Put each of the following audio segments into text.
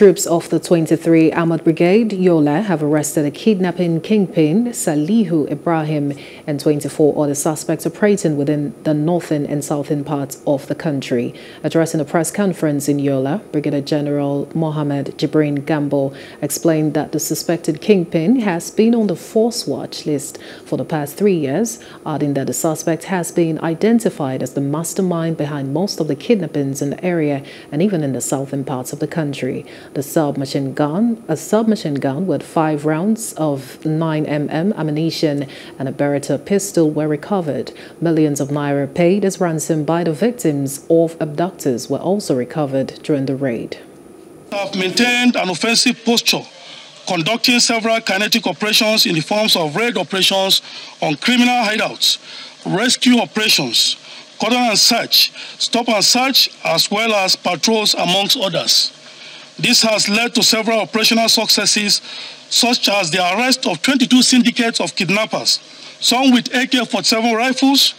Troops of the 23 Armoured Brigade Yola have arrested a kidnapping kingpin, Salihu Ibrahim, and 24 other suspects operating within the northern and southern parts of the country. Addressing a press conference in Yola, Brigadier General Mohammed Jibrin Gambo explained that the suspected kingpin has been on the force watch list for the past 3 years, adding that the suspect has been identified as the mastermind behind most of the kidnappings in the area and even in the southern parts of the country. The submachine gun with 5 rounds of 9mm ammunition and a Beretta pistol were recovered. Millions of naira paid as ransom by the victims of abductors were also recovered during the raid. We have maintained an offensive posture, conducting several kinetic operations in the forms of raid operations on criminal hideouts, rescue operations, cordon and search, stop and search, as well as patrols, amongst others. This has led to several operational successes, such as the arrest of 22 syndicates of kidnappers, some with AK-47 rifles,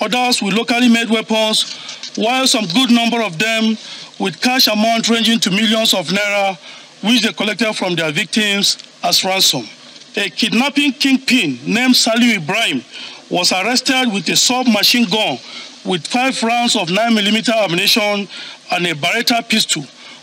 others with locally made weapons, while some good number of them with cash amount ranging to millions of naira, which they collected from their victims as ransom. A kidnapping kingpin named Salihu Ibrahim was arrested with a submachine gun with 5 rounds of 9mm ammunition and a Beretta pistol,